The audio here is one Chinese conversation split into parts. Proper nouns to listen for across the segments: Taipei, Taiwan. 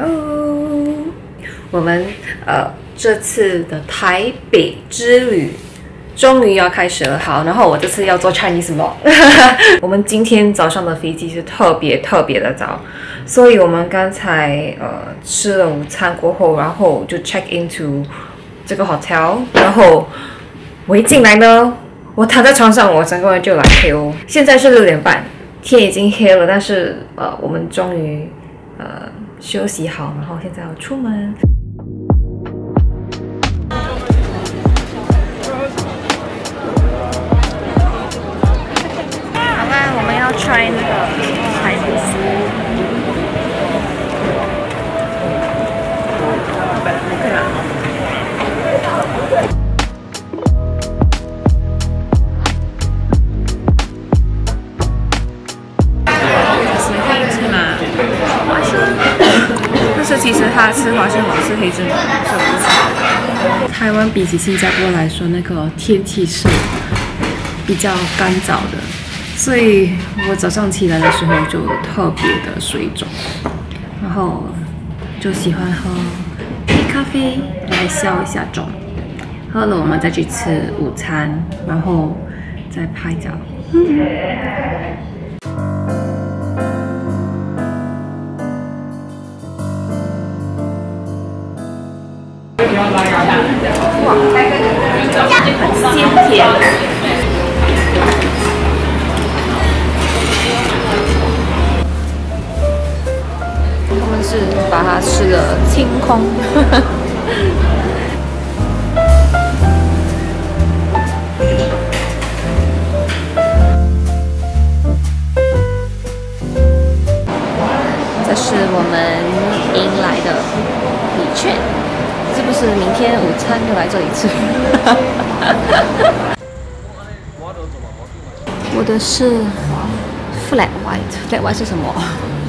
Hello， 我们这次的台北之旅终于要开始了。好，然后我这次要做 Chinese vlog。我们今天早上的飞机是特别的早，所以我们刚才吃了午餐过后，然后就 check into 这个 hotel， 然后我一进来呢，我躺在床上，我整个人就来黑哦。现在是6点半，天已经黑了，但是我们终于休息好，然后现在要出门。 try 那个海底丝，对吧？吃黑芝麻花生，但是其实他吃花生，我吃黑芝麻，所以我不吃。台湾比起新加坡来说，那个天气是比较干燥的。 所以我早上起来的时候就特别的水肿，然后就喜欢喝黑咖啡来消一下肿。喝了我们再去吃午餐，然后再拍照。哇，很鲜甜。 是把它吃的清空。这是我们迎来的礼券，是不是明天午餐就来这里吃？我的是 flat white，flat white 是什么？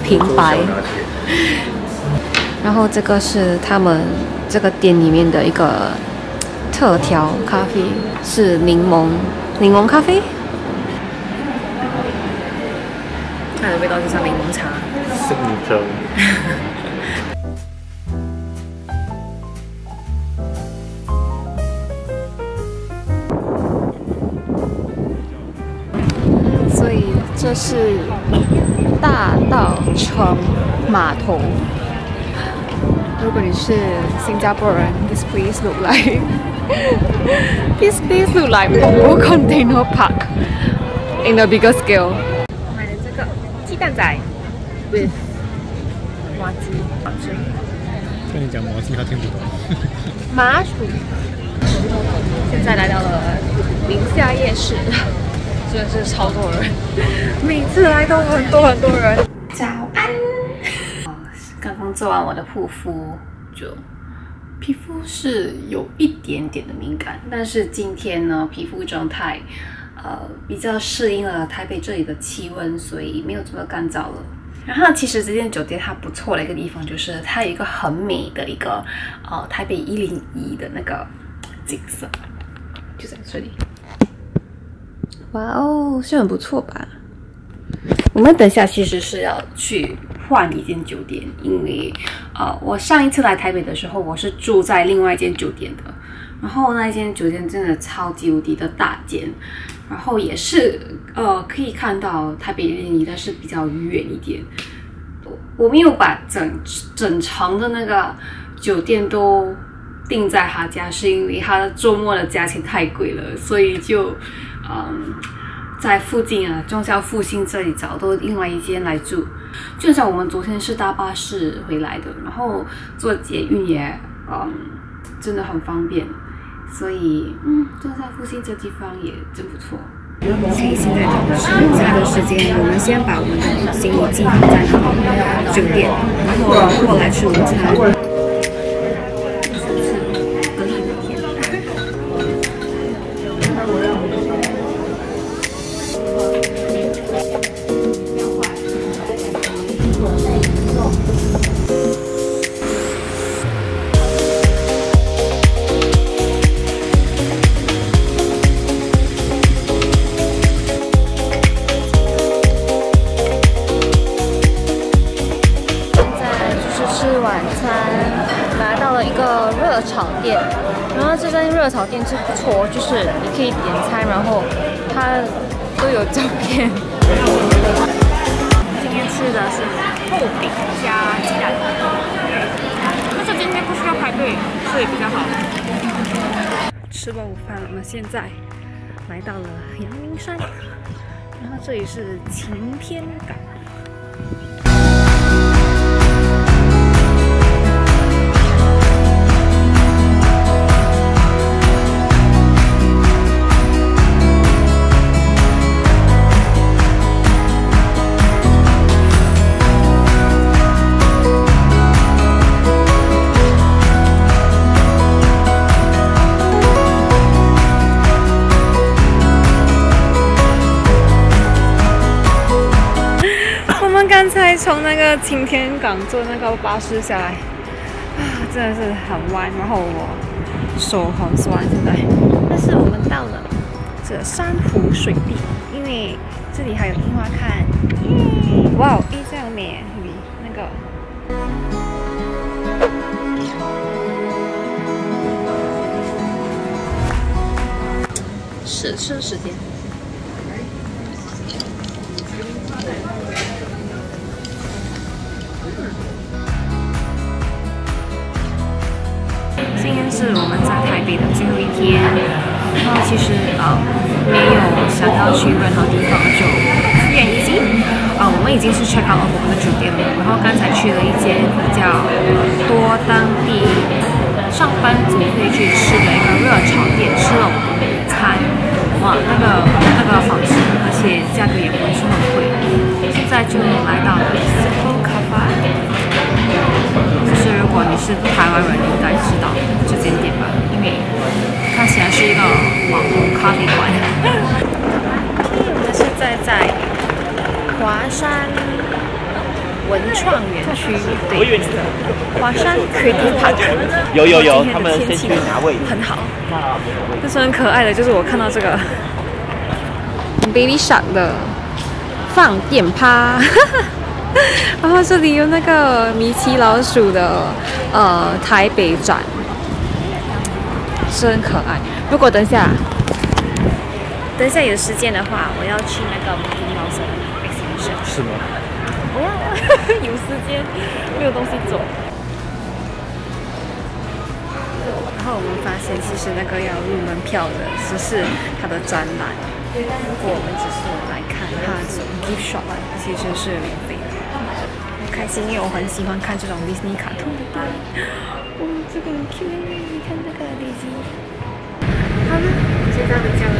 平白，然后这个是他们这个店里面的一个特调咖啡，是柠檬咖啡，它的味道就像柠檬茶。所以这是。 大稻埕码头。如果你是新加坡人 ，this place look like Punggol Container Park in a bigger scale。我买的这个鸡蛋仔 with 麻糬，好吃。跟你讲麻糬，他听不懂。麻糬。现在来到了宁夏夜市。 真的是超多人，每次来都很多人。早安！刚刚做完我的护肤，就皮肤是有一点点的敏感，但是今天呢，皮肤状态比较适应了台北这里的气温，所以没有这么干燥了。然后其实这间酒店它不错的一个地方就是它有一个很美的一个台北101的那个景色，就在这里。 哇哦，是很不错吧？我们等下其实是要去换一间酒店，因为我上一次来台北的时候，我是住在另外一间酒店的，然后那一间酒店真的超级无敌的大间，然后也是可以看到台北101，但是比较远一点。我没有把整层的那个酒店都定在他家，是因为他周末的价钱太贵了，所以就。 在附近啊，中校复兴这里找到另外一间来住。就像我们昨天是搭巴士回来的，然后坐捷运也，真的很方便。所以，中校复兴这地方也真不错。所以现在是午餐的时间，我们先把我们的行李寄放在酒店，然后过来吃午餐。热炒店，然后这间热炒店是不错，就是你可以点餐，然后它都有照片。今天吃的是厚饼加鸡蛋，但是今天不需要排队，所以比较好。吃过午饭了，我们现在来到了阳明山，然后这里是晴天港。 从那个晴天港坐那个巴士下来，啊，真的是很弯，然后我手很酸现在。但是我们到了这珊瑚水地，因为这里还有樱花看，耶！哇哦，这样美，比那个。试吃时间。 今天是我们在台北的最后一天，然后其实没有想要去任何地方，就愿意进。我们已经是 check out of 我们的酒店了，然后刚才去了一间比较多当地上班族会去吃的一个热炒店，吃了餐，哇，那个好吃，而且价格也不是很贵。现在就来到了 Circle Cafe。 就是如果你是台湾人，你应该知道这间店吧，因为它显然是一个网红咖啡馆。我们现在在华山文创园区，对，华山 Creative Park。有，他们天气很好。但是很可爱的就是我看到这个 Baby Shark 的放电趴。然后这里有那个米奇老鼠的台北展，真可爱。如果等一下有时间的话，我要去那个米奇老鼠 exhibition。是吗？哦，有时间没有东西做。然后我们发现，其实那个要入门票的只是它的展览，如果我们只是来看它这种 gift shop， 其实是免费的。 开心，因为我很喜欢看这种迪士尼卡通的电影。哦，这个很 Q， 你看这个 Daisy。好了，我现在回家了。